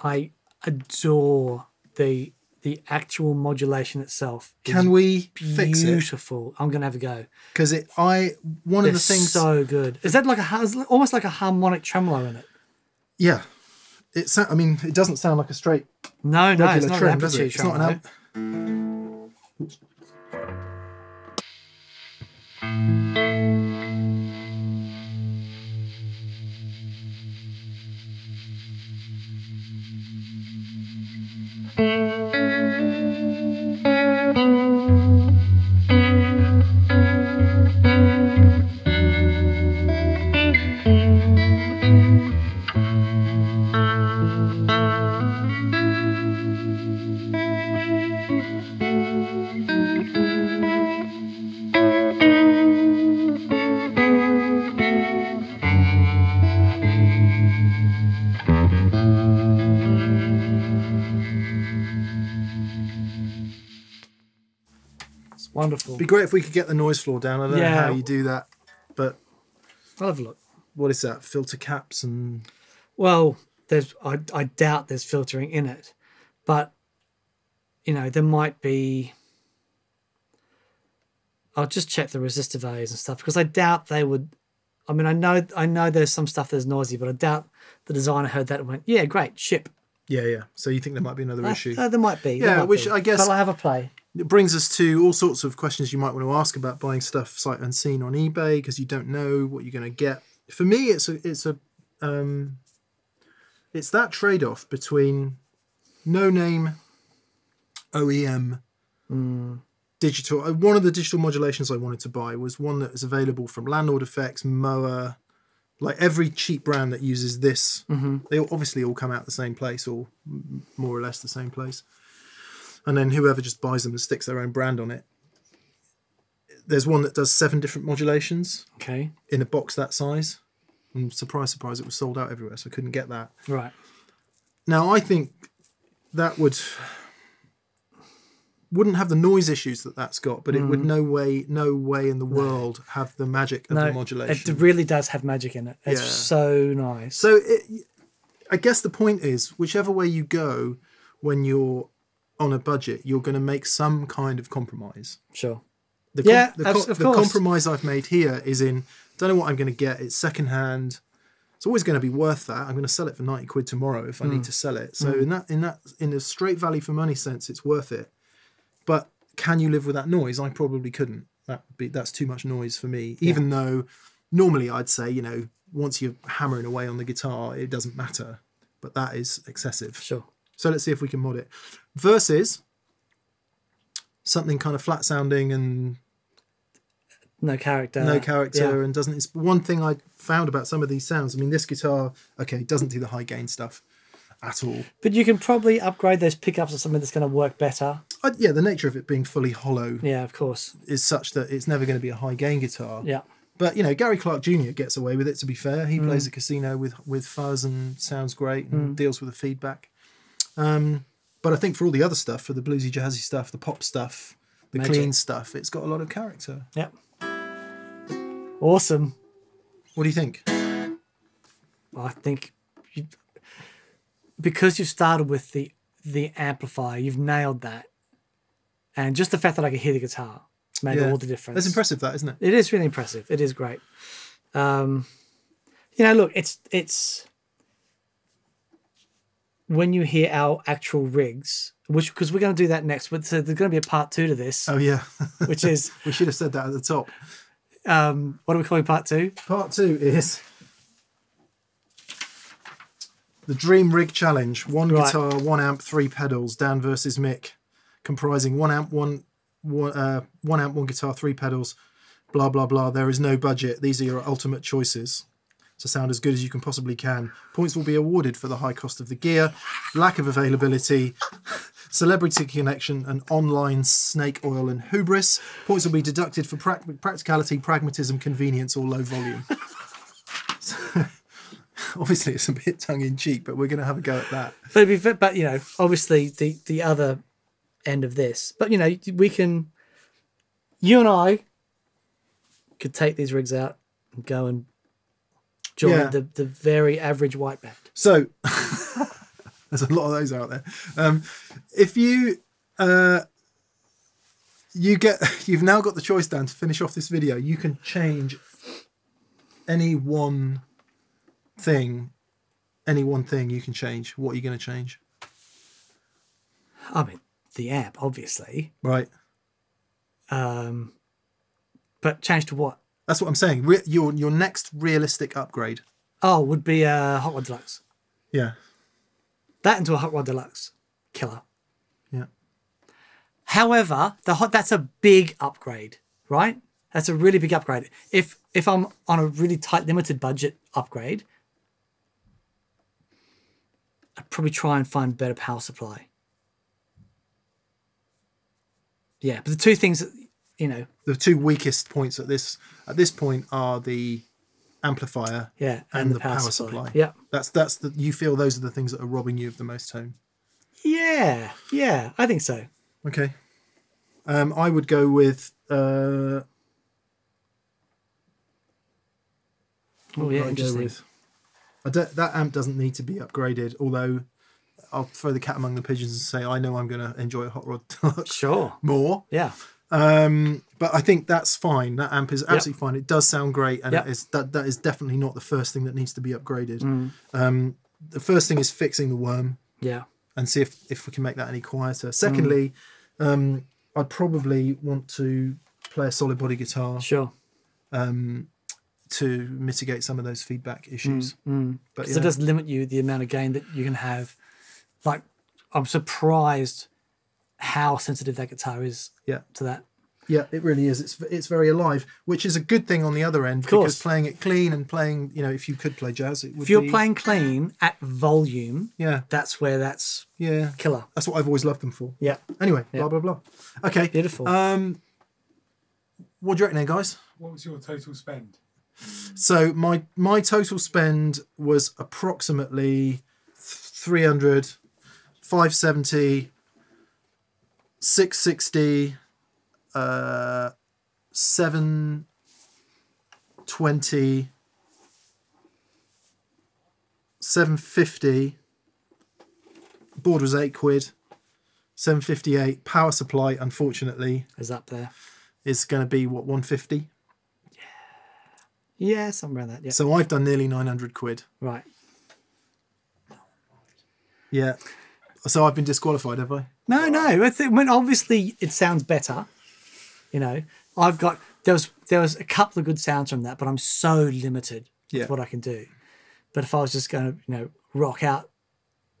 I adore the actual modulation itself. Can we fix it? Beautiful. I'm gonna have a go because one of the things so good is that like a almost like a harmonic tremolo in it. Yeah, it's. I mean, it doesn't sound like a straight. No, it's not an amplitude tremolo. It's not an amp. Wonderful. It'd be great if we could get the noise floor down. I don't know how you do that, but I'll have a look. What is that? Filter caps and well, there's I doubt there's filtering in it, but you know there might be. I'll just check the resistor values and stuff because I doubt they would. I mean, I know there's some stuff that's noisy, but I doubt the designer heard that and went, yeah, great, ship. Yeah. So you think there might be another issue? There might be. Yeah, which I guess. But I'll have a play. It brings us to all sorts of questions you might want to ask about buying stuff sight unseen on eBay because you don't know what you're going to get. For me, it's that trade-off between no-name, OEM, digital. One of the digital modulations I wanted to buy was one that is available from Landlord FX, Moa, like every cheap brand that uses this. Mm-hmm. They obviously all come out the same place or more or less the same place. And then whoever just buys them and sticks their own brand on it. There's one that does 7 different modulations. Okay. In a box that size. And surprise, surprise, it was sold out everywhere, so I couldn't get that. Right. Now, I think that wouldn't have the noise issues that that's got, but it would no way in the world have the magic of the modulation. It really does have magic in it. It's so nice. So I guess the point is, whichever way you go when you're on a budget, you're going to make some kind of compromise. Sure. The compromise I've made here is in, don't know what I'm going to get. It's secondhand. It's always going to be worth that. I'm going to sell it for 90 quid tomorrow if I need to sell it. So in a straight value for money sense, it's worth it. But can you live with that noise? I probably couldn't. That's too much noise for me. Yeah. Even though normally I'd say, you know, once you're hammering away on the guitar, it doesn't matter. But that is excessive. Sure. So let's see if we can mod it. Versus something kind of flat sounding and no character and doesn't. It's one thing I found about some of these sounds. I mean, this guitar, okay, doesn't do the high gain stuff at all. But you can probably upgrade those pickups or something that's going to work better. Yeah, the nature of it being fully hollow. Yeah, of course, is such that it's never going to be a high gain guitar. Yeah. But you know, Gary Clark Jr. gets away with it. To be fair, he plays a Casino with fuzz and sounds great and deals with the feedback. But I think for all the other stuff, for the bluesy, jazzy stuff, the pop stuff, the clean stuff, it's got a lot of character. Yep. Awesome. What do you think? I think because you've started with the amplifier, you've nailed that, and just the fact that I can hear the guitar made all the difference. That's impressive, that, isn't it? It is really impressive. It is great. You know, look, it's when you hear our actual rigs, which, because we're going to do that next, but so there's going to be a part 2 to this. Oh yeah, which is we should have said that at the top. What are we calling part 2? Part 2 is the Dream Rig Challenge. One guitar, 1 amp, 3 pedals. Dan versus Mick, comprising 1 amp, one amp, 1 guitar, 3 pedals. Blah blah blah. There is no budget. These are your ultimate choices to sound as good as you can possibly can. Points will be awarded for the high cost of the gear, lack of availability, celebrity connection, and online snake oil and hubris. Points will be deducted for practicality, pragmatism, convenience, or low volume. So, obviously, it's a bit tongue-in-cheek, but we're going to have a go at that. But you know, obviously, the other end of this. But, you know, we can... You and I could take these rigs out and go and join the very average white band. So there's a lot of those out there. If you you've now got the choice, Dan, to finish off this video. You can change any one thing you can change. What are you going to change? I mean, the amp, obviously. Right. But change to what? That's what I'm saying. Your next realistic upgrade. Oh, would be a Hot Rod Deluxe. Yeah. That into a Hot Rod Deluxe. Killer. Yeah. However, that's a big upgrade, right? That's a really big upgrade. If I'm on a really tight, limited budget upgrade, I'd probably try and find better power supply. Yeah, but the two things that... You know, the two weakest points at this point are the amplifier and the power supply. Yeah, that's you feel those are the things that are robbing you of the most tone. Yeah, I think so. Okay, I would go with. That amp doesn't need to be upgraded, although I'll throw the cat among the pigeons and say I know I'm going to enjoy a Hot Rod Deluxe more. Yeah. But I think that's fine. That amp is absolutely fine. It does sound great, and it's that is definitely not the first thing that needs to be upgraded. The first thing is fixing the worm, and see if we can make that any quieter. Secondly, I'd probably want to play a solid body guitar, to mitigate some of those feedback issues. But it does limit you the amount of gain that you can have. Like, I'm surprised how sensitive that guitar is to that. Yeah, it really is. It's very alive, which is a good thing on the other end, because playing it clean and playing, you know, if you could play jazz, it would be... If you're playing clean at volume, that's where that's killer. That's what I've always loved them for. Yeah. Anyway, blah, blah, blah. Okay. Beautiful. What do you reckon then, guys? What was your total spend? So my total spend was approximately 300, 570, 660, 720, 750. Board was £8, 758. Power supply, unfortunately, is up there. Is going to be what, 150? Yeah, yeah, somewhere around that. Yeah. So I've done nearly £900. Right. Yeah. So I've been disqualified, have I? No, no. I think, when obviously it sounds better. You know, I've got there was a couple of good sounds from that, but I'm so limited with what I can do. But if I was just going to, you know, rock out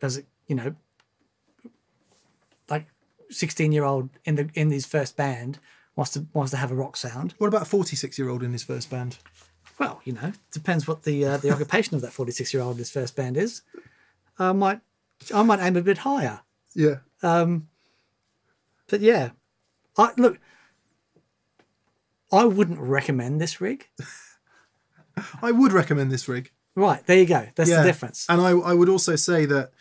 as a, you know, like 16-year-old in his first band wants to have a rock sound. What about a 46-year-old in his first band? Well, you know, depends what the occupation of that 46-year-old in his first band is. I might aim a bit higher. Yeah. But yeah, look, I wouldn't recommend this rig. I would recommend this rig. Right, there you go. That's the difference. And I would also say that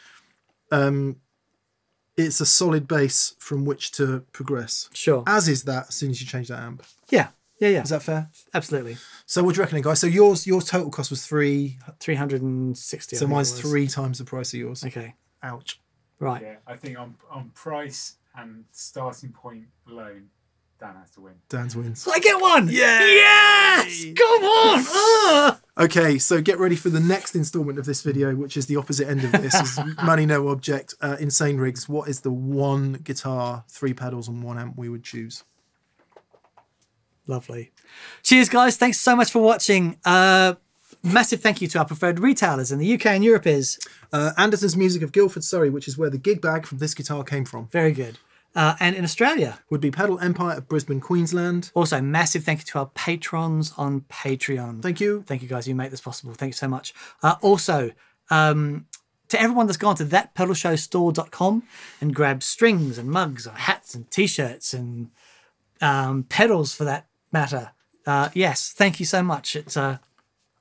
it's a solid base from which to progress. Sure. As is that, as soon as you change that amp. Yeah, yeah, yeah. Is that fair? Absolutely. So what do you reckon, guys? So your total cost was 360. So mine's 3 times the price of yours. Okay. Ouch. Right. Yeah, I think on price and starting point alone, Dan has to win. Dan's wins. I get one! Yeah! Yes! Come on! Okay, so get ready for the next instalment of this video, which is the opposite end of this. Is Money No Object, Insane Rigs. What is the one guitar, 3 pedals and 1 amp we would choose? Lovely. Cheers, guys. Thanks so much for watching. Massive thank you to our preferred retailers in the UK and Europe is... Anderton's Music of Guildford, Surrey, which is where the gig bag from this guitar came from. Very good. And in Australia would be Pedal Empire of Brisbane, Queensland. Also, massive thank you to our patrons on Patreon. Thank you. Thank you, guys. You make this possible. Thank you so much. Also, to everyone that's gone to thatpedalshowstore.com and grabbed strings and mugs and hats and T-shirts and pedals for that matter. Yes, thank you so much. It's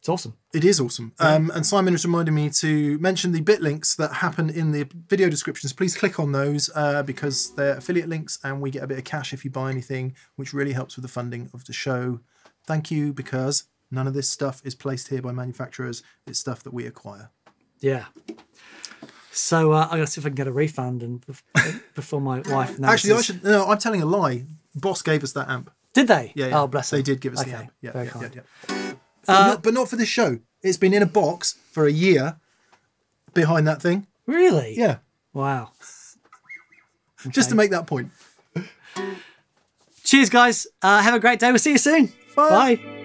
awesome. It is awesome. Yeah. And Simon has reminded me to mention the bit links that happen in the video descriptions. Please click on those because they're affiliate links and we get a bit of cash if you buy anything, which really helps with the funding of the show. Thank you, because none of this stuff is placed here by manufacturers. It's stuff that we acquire. Yeah. So I gotta see if I can get a refund and before my wife notices. Actually, I should. No, I'm telling a lie. Boss gave us that amp. Did they? Yeah. Oh, bless them. They did give us the amp. Yeah. Very kind. Yeah. But not for this show. It's been in a box for a year behind that thing. Really? Yeah. Wow. Okay. Just to make that point. Cheers, guys. Have a great day. We'll see you soon. Bye. Bye.